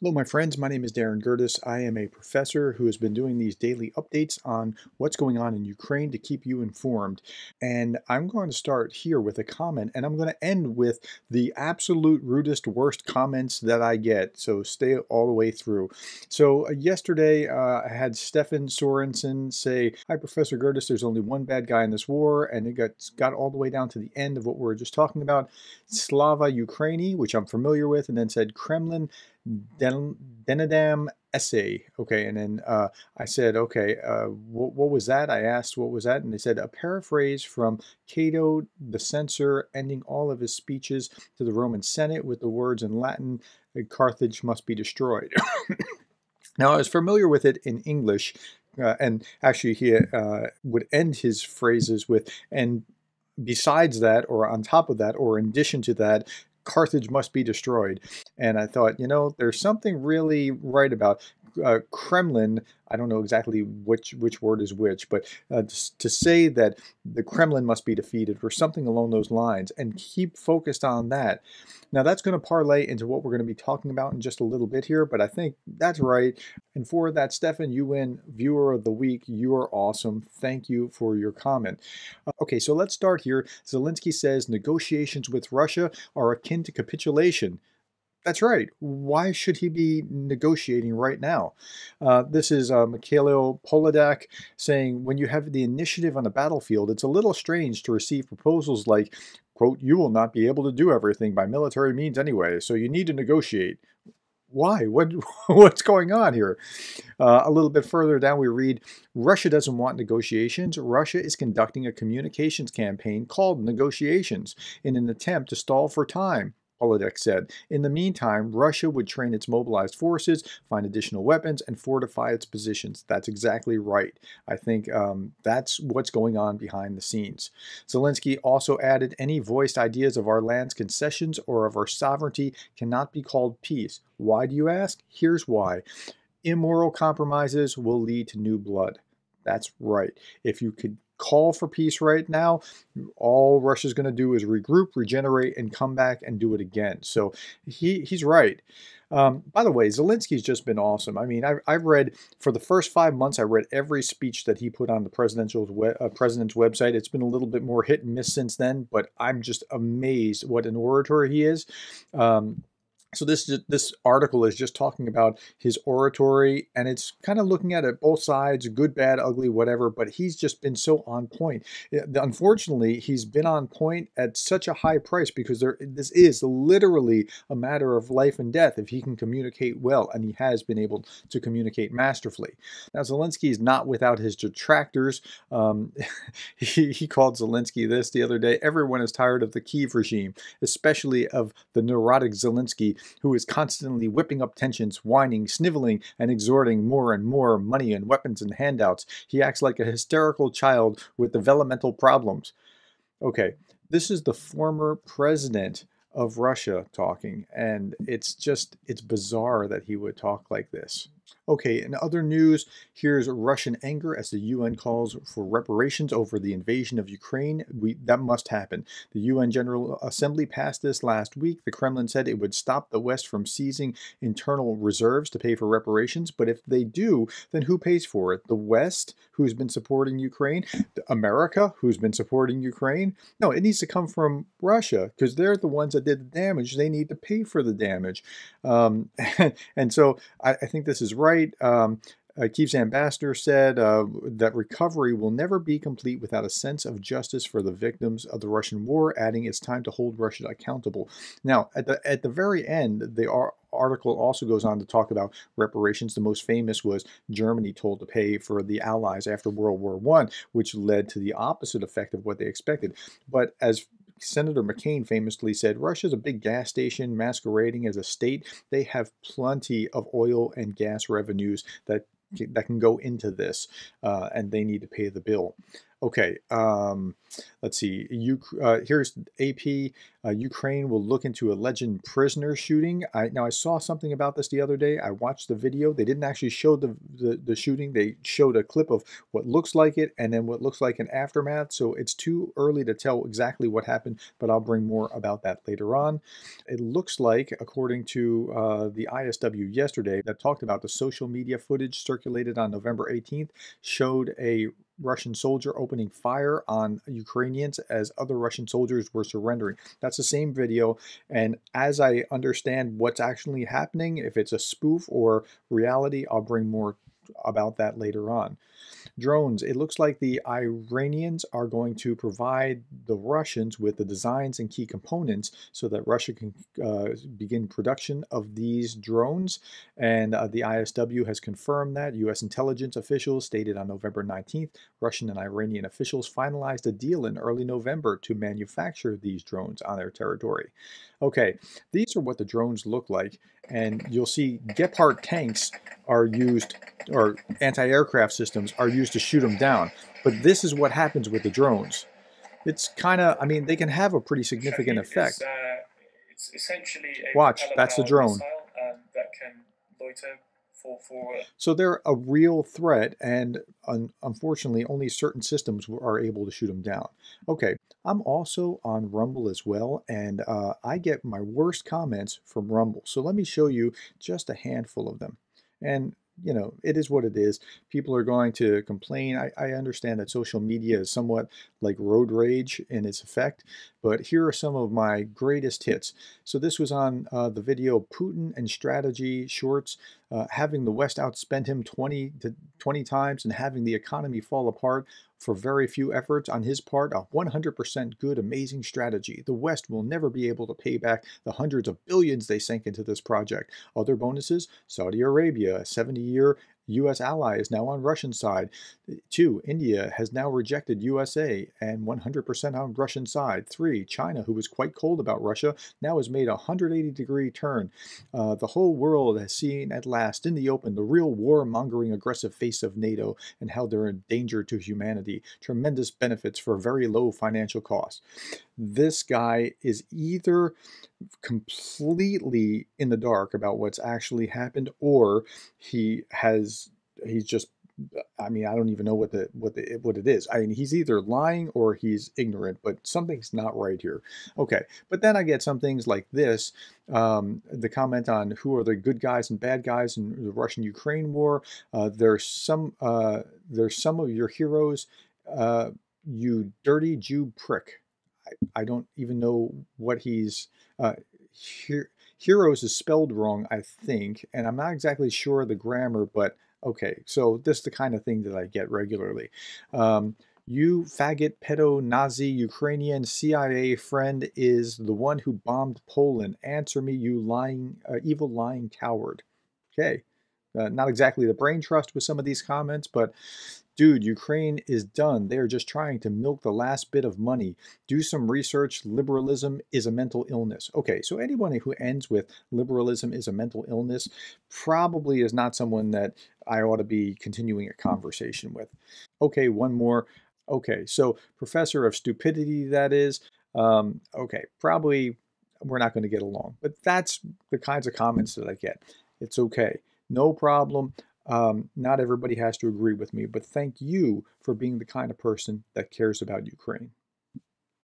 Hello, my friends. My name is Darren Gertis. I am a professor who has been doing these daily updates on what's going on in Ukraine to keep you informed. And I'm going to start here with a comment, and I'm going to end with the absolute rudest, worst comments that I get. So stay all the way through. So yesterday, I had Stefan Sorensen say, "Hi, Professor Gertis, there's only one bad guy in this war." And it got all the way down to the end of what we were just talking about, Slava Ukraini, which I'm familiar with, and then said Kremlin Denadam essay. Okay, and then I said, okay, what was that? I asked, what was that? And they said, a paraphrase from Cato the censor, ending all of his speeches to the Roman Senate with the words in Latin, Carthage must be destroyed. Now, I was familiar with it in English, and actually he would end his phrases with, and besides that, or on top of that, or in addition to that, Carthage must be destroyed. And I thought, you know, there's something really right about Kremlin. I don't know exactly which word is which, but to say that the Kremlin must be defeated or something along those lines, and keep focused on that. Now, that's going to parlay into what we're going to be talking about in just a little bit here, but I think that's right. And for that, Stefan, you win Viewer of the Week. You are awesome. Thank you for your comment. Okay, so let's start here. Zelenskyy says negotiations with Russia are akin to capitulation. That's right. Why should he be negotiating right now? This is Mykhailo Podolyak saying, when you have the initiative on the battlefield, it's a little strange to receive proposals like, quote, "You will not be able to do everything by military means anyway, so you need to negotiate." Why? What's going on here? A little bit further down, we read, Russia doesn't want negotiations. Russia is conducting a communications campaign called negotiations in an attempt to stall for time, Polidek said. In the meantime, Russia would train its mobilized forces, find additional weapons, and fortify its positions. That's exactly right. I think that's what's going on behind the scenes. Zelenskyy also added, any voiced ideas of our land's concessions or of our sovereignty cannot be called peace. Why do you ask? Here's why. Immoral compromises will lead to new blood. That's right. If you could call for peace right now, all Russia's going to do is regroup, regenerate, and come back and do it again. So he's right. By the way, Zelensky's just been awesome. I mean, I've read, for the first 5 months, I read every speech that he put on the president's website. It's been a little bit more hit and miss since then, but I'm just amazed what an orator he is. So this article is just talking about his oratory, and it's kind of looking at it both sides, good, bad, ugly, whatever, but he's just been so on point. Unfortunately, he's been on point at such a high price because this is literally a matter of life and death if he can communicate well, and he has been able to communicate masterfully. Now, Zelenskyy is not without his detractors. He called Zelenskyy this the other day. Everyone is tired of the Kyiv regime, especially of the neurotic Zelenskyy, who is constantly whipping up tensions, whining, sniveling, and exhorting more and more money and weapons and handouts. He acts like a hysterical child with developmental problems. Okay, this is the former president of Russia talking, and it's bizarre that he would talk like this. Okay, in other news, here's Russian anger as the UN calls for reparations over the invasion of Ukraine. That must happen. The UN General Assembly passed this last week. The Kremlin said it would stop the West from seizing internal reserves to pay for reparations. But if they do, then who pays for it? The West, who's been supporting Ukraine? America, who's been supporting Ukraine? No, it needs to come from Russia, because they're the ones that did the damage. They need to pay for the damage. And so I think this is right. Kyiv's ambassador said that recovery will never be complete without a sense of justice for the victims of the Russian war, adding it's time to hold Russia accountable. Now, at the very end, the article also goes on to talk about reparations. The most famous was Germany told to pay for the Allies after World War I, which led to the opposite effect of what they expected. But as Senator McCain famously said, Russia's a big gas station masquerading as a state. They have plenty of oil and gas revenues that can go into this, and they need to pay the bill. Okay, let's see. Here's AP. Ukraine will look into alleged prisoner shooting. Now I saw something about this the other day. I watched the video. They didn't actually show the shooting. They showed a clip of what looks like it and then what looks like an aftermath. So it's too early to tell exactly what happened, but I'll bring more about that later on. It looks like, according to the ISW yesterday, that talked about the social media footage circulated on November 18th, showed a Russian soldier opening fire on Ukrainians as other Russian soldiers were surrendering. That's the same video, and as I understand what's actually happening, if it's a spoof or reality, I'll bring more about that later on. Drones. It looks like the Iranians are going to provide the Russians with the designs and key components so that Russia can begin production of these drones, and the ISW has confirmed that. U.S. intelligence officials stated on November 19th, Russian and Iranian officials finalized a deal in early November to manufacture these drones on their territory. Okay, these are what the drones look like, and you'll see Gepard tanks are used, or anti-aircraft systems are used to shoot them down. But this is what happens with the drones. It's kind of, I mean, they can have a pretty significant effect. It's essentially a watch, that's the drone. That can loiter for so they're a real threat, and unfortunately only certain systems are able to shoot them down. Okay, I'm also on Rumble as well, and I get my worst comments from Rumble. So let me show you just a handful of them. And you know, it is what it is. People are going to complain. I understand that social media is somewhat like road rage in its effect, but here are some of my greatest hits. So this was on the video Putin and Strategy Shorts, having the West outspend him 20 times and having the economy fall apart for very few efforts on his part, a 100% good, amazing strategy. The West will never be able to pay back the hundreds of billions they sank into this project. Other bonuses, Saudi Arabia, a 70-year U.S. ally is now on Russian side. 2, India has now rejected USA and 100% on Russian side. 3, China, who was quite cold about Russia, now has made a 180-degree turn. The whole world has seen at last in the open the real war-mongering aggressive face of NATO and how they're a danger to humanity. Tremendous benefits for very low financial costs. This guy is either completely in the dark about what's actually happened, or he's just, I mean, I don't even know what it is. I mean, he's either lying or he's ignorant, but something's not right here. Okay, but then I get some things like this, the comment on who are the good guys and bad guys in the Russian-Ukraine war. There's some of your heroes, you dirty Jew prick. I don't even know what he's heroes is spelled wrong, I think, and I'm not exactly sure of the grammar, but okay, so this is the kind of thing that I get regularly. You faggot, pedo, Nazi, Ukrainian, CIA friend is the one who bombed Poland. Answer me, you lying, evil, lying coward. Okay, not exactly the brain trust with some of these comments, but dude, Ukraine is done. They are just trying to milk the last bit of money. Do some research. Liberalism is a mental illness. Okay, so anyone who ends with liberalism is a mental illness probably is not someone that I ought to be continuing a conversation with. Okay, one more. Okay, so professor of stupidity, that is. Okay, probably we're not going to get along. But that's the kinds of comments that I get. It's okay. No problem. Not everybody has to agree with me, but thank you for being the kind of person that cares about Ukraine.